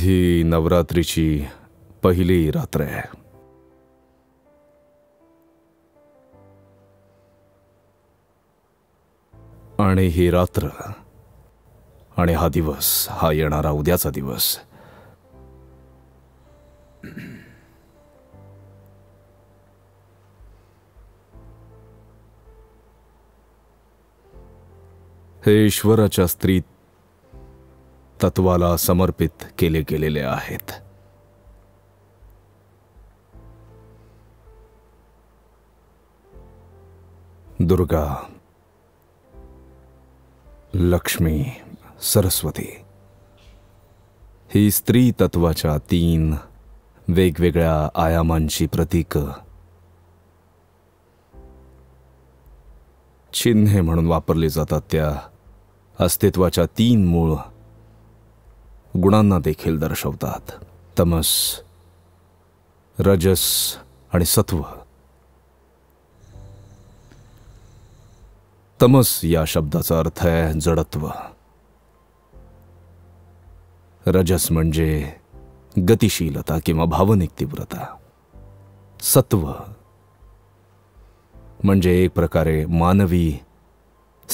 ही नवरात्रीची पहिली रात्र आहे. आणि ही रात्र आणि हा दिवस, हा येणारा उद्याचा दिवस, हे ईश्वराच्या स्त्री तत्वाला समर्पित केले गेलेले आहेत. दुर्गा, लक्ष्मी, सरस्वती ही स्त्री तत्वाच्या तीन वेगवेगळ्या आयामांची प्रतीक चिन्हे म्हणून वापरली जातात. त्या अस्तित्वाच्या तीन मूळ गुणांना देखील दर्शवतात. तमस, रजस आणि सत्व. तमस या शब्दाचा अर्थ आहे जडत्व. रजस म्हणजे गतिशीलता किंवा भावनिक तीव्रता. सत्व म्हणजे एक प्रकारे मानवी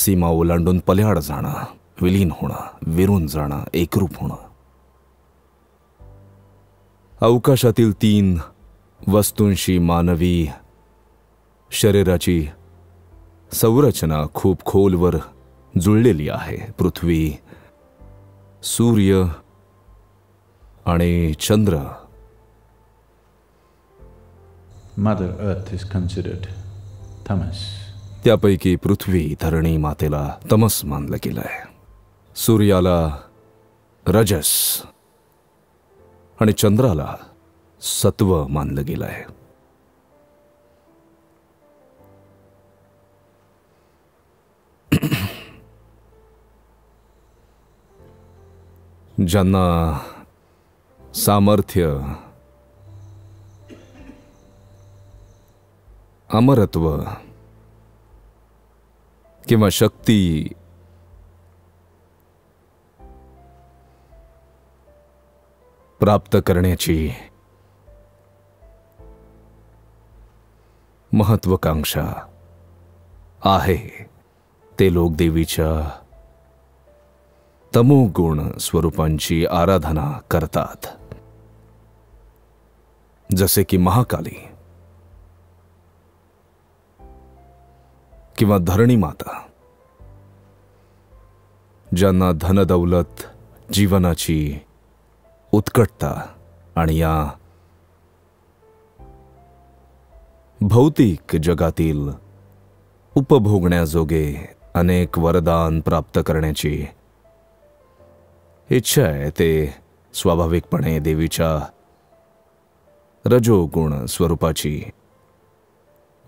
सीमा ओलांडून पल्याड जाणं, विलीन होणं, विरून जाणं, एकरूप होणं. अवकाशातील तीन वस्तूंशी मानवी शरीराची संरचना खूप खोलवर जुळलेली आहे. पृथ्वी, सूर्य आणि चंद्र. मदर अर्थ इज कन्सिडर्ड तमस. त्यापैकी पृथ्वी धरणी मातेला तमस मानलं गेलं आहे, सूर्याला रजस आणि चंद्राला सत्व मानलं गेलं आहे. ज्यांना सामर्थ्य, अमरत्व किंवा शक्ती प्राप्त करण्याची महत्त्वाकांक्षा आहे, ते लोक देवीच्या तमोगुण स्वरूपांची आराधना करतात, जसे की महाकाली किंवा धरणी माता. ज्यांना धनदौलत, जीवनाची उत्कटता आणि या भौतिक जगातील उपभोगण्याजोगे अनेक वरदान प्राप्त करण्याची इच्छा आहे, ते स्वाभाविकपणे देवीच्या रजोगुण स्वरूपाची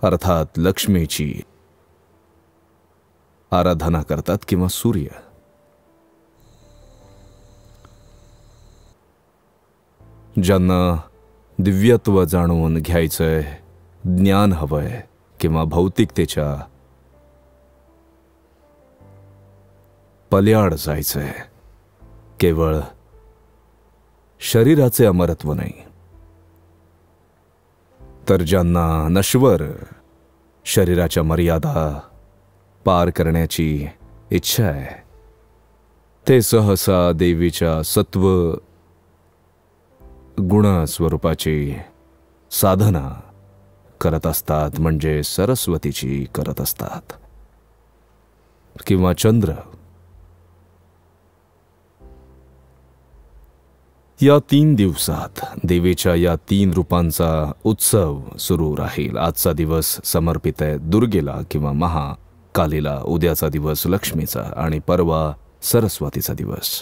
अर्थात लक्ष्मीची आराधना करतात किंवा सूर्य. ज्यांना दिव्यत्व जाणून घ्यायचंय, ज्ञान हवंय किंवा भौतिकतेच्या पल्याड जायचंय, केवळ शरीराचे अमरत्व नाही, तर ज्यांना नश्वर शरीराच्या मर्यादा पार करण्याची इच्छा आहे, ते सहसा देवीच्या सत्व गुण स्वरूपाची साधना करत असतात, म्हणजे सरस्वतीची करत असतात. किंवा चंद्र, या 3 दिवसात देवीच्या या 3 रूपांचा उत्सव सुरू राहील. आजचा दिवस समर्पित आहे दुर्गेला किंवा महाकालीला, उद्याचा दिवस लक्ष्मीचा आणि परवा सरस्वतीचा दिवस.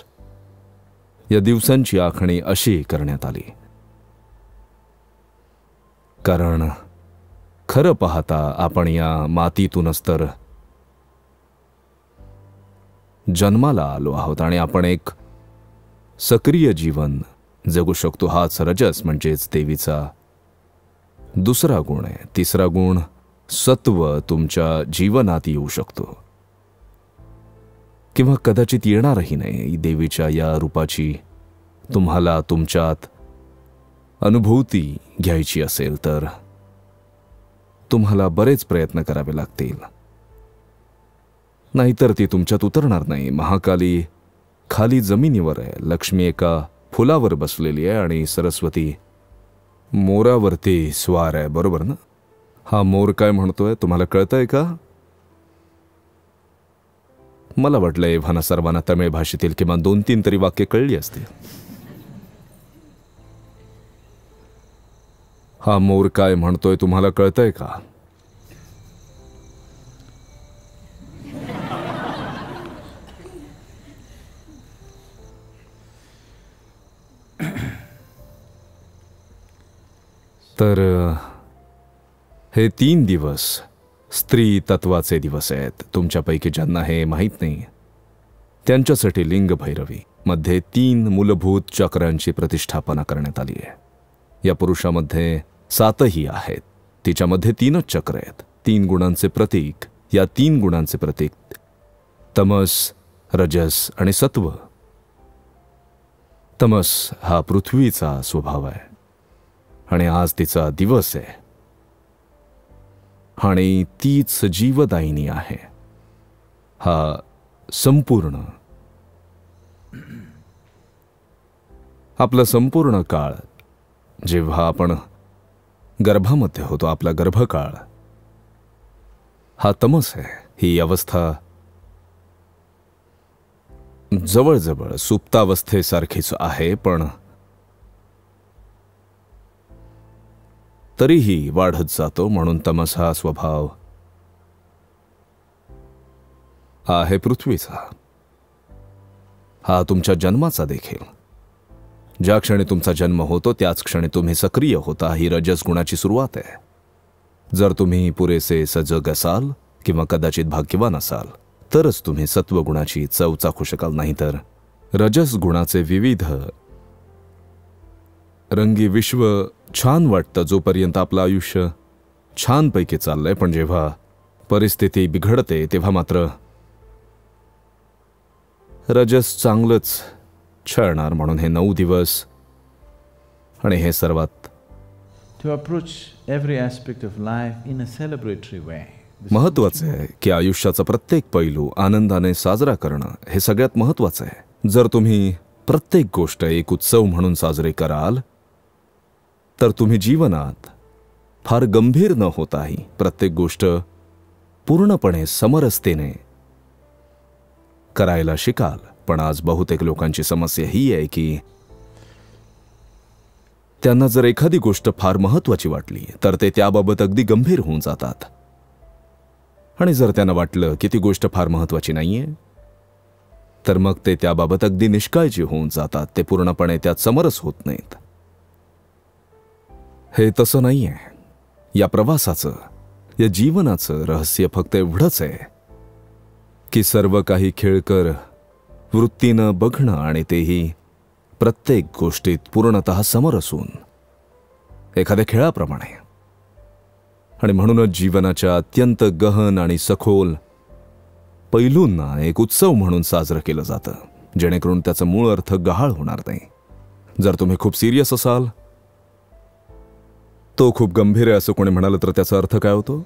या दिवसांची आखणी अशी करण्यात आली, कारण खरं पाहता आपण या मातीतूनच तर जन्माला आलो आहोत आणि आपण एक सक्रिय जीवन जगू शकतो. हाच रजस म्हणजेच देवीचा 2रा गुण आहे. 3रा गुण सत्व तुमच्या जीवनात येऊ शकतो किंवा कदाचित येणारही नाही. देवीच्या या रूपाची तुम्हाला तुमच्यात अनुभूती घ्यायची असेल तर तुम्हाला बरेच प्रयत्न करावे लागतील, नाहीतर ती तुमच्यात उतरणार नाही। महाकाली खाली जमिनीवर आहे, लक्ष्मी एका फुलावर बसलेली आहे आणि सरस्वती मोरावरती स्वार आहे, बरोबर ना? हा मोर काय म्हणतोय तुम्हाला कळतंय का? मला वाटलं एव्हाना सर्वांना तमिळ भाषेतील किमान 2-3 तरी वाक्य कळली असतील। हा मोर काय म्हणतोय तुम्हाला कळतंय का? तर हे 3 दिवस स्त्री तत्वाचे दिवस आहेत। तुमच्यापैकी ज्यांना हे माहीत नाही त्यांच्यासाठी लिंग भैरवी मध्ये 3 मूलभूत चक्रांची प्रतिष्ठापना करण्यात आली आहे। या पुरुषामध्ये 7 ही आहेत, तिच्यामध्ये 3च चक्र आहेत, 3 गुणांचे प्रतीक। या 3 गुणांचे प्रतीक तमस, रजस आणि सत्व। तमस हा पृथ्वीचा स्वभाव आहे आणि आज तिचा दिवस आहे आणि तीच जीवदायिनी आहे। हा संपूर्ण आपला संपूर्ण काळ, जेव्हा आपण गर्भामध्ये होतो आपला गर्भकाळ हा तमस आहे। ही अवस्था जवळजवळ सुप्तावस्थेसारखीच आहे, पण तरीही वाढत जातो, म्हणून तमस हा स्वभाव आहे पृथ्वीचा। हा तुमच्या जन्माचा देखील, ज्या क्षणी तुमचा जन्म होतो त्याच क्षणी तुम्ही सक्रिय होता, ही रजस गुणाची सुरुवात आहे। जर तुम्ही पुरेसे सजग असाल किंवा कदाचित भाग्यवान असाल तरच तुम्ही सत्व गुणाची चव चाखू शकाल, नाहीतर रजस गुणाचे विविध रंगी विश्व छान वाटतं जोपर्यंत आपलं आयुष्य छानपैकी चाललंय, पण जेव्हा परिस्थिती बिघडते तेव्हा मात्र रजस चांगलंच छळणार। म्हणून हे 9 दिवस आणि हे सर्वात महत्त्वाचं आहे की आयुष्याचा प्रत्येक पैलू आनंदाने साजरा करणं, हे सगळ्यात महत्त्वाचं आहे। जर तुम्ही प्रत्येक गोष्ट एक उत्सव म्हणून साजरे कराल तर तुम्ही जीवनात फार गंभीर न होताही प्रत्येक गोष्ट पूर्णपणे समरसतेने करायला शिकाल। पण आज बहुतेक लोकांची समस्या ही आहे की त्यांना जर एखादी गोष्ट फार महत्त्वाची वाटली तर ते त्याबाबत अगदी गंभीर होऊन जातात, आणि जर त्यांना वाटलं की ती गोष्ट फार महत्त्वाची नाहीये तर मग ते त्याबाबत अगदी निष्काळजी होऊन जातात, ते पूर्णपणे त्यात समरस होत नाहीत। हे तसं नाही आहे। या प्रवासाचं, या जीवनाचं रहस्य फक्त एवढंच आहे की सर्व काही खेळकर वृत्तीनं बघणं आणि तेही प्रत्येक गोष्टीत पूर्णतः समरस होऊन, एखाद्या खेळाप्रमाणे। आणि म्हणूनच जीवनाच्या अत्यंत गहन आणि सखोल पैलूंना एक उत्सव म्हणून साजरं केलं जातं, जेणेकरून त्याचं मूळ अर्थ गहाळ होणार नाही। जर तुम्ही खूप सिरियस असाल, तो खूप गंभीर आहे असं कोणी म्हणालं तर त्याचा अर्थ काय होतो?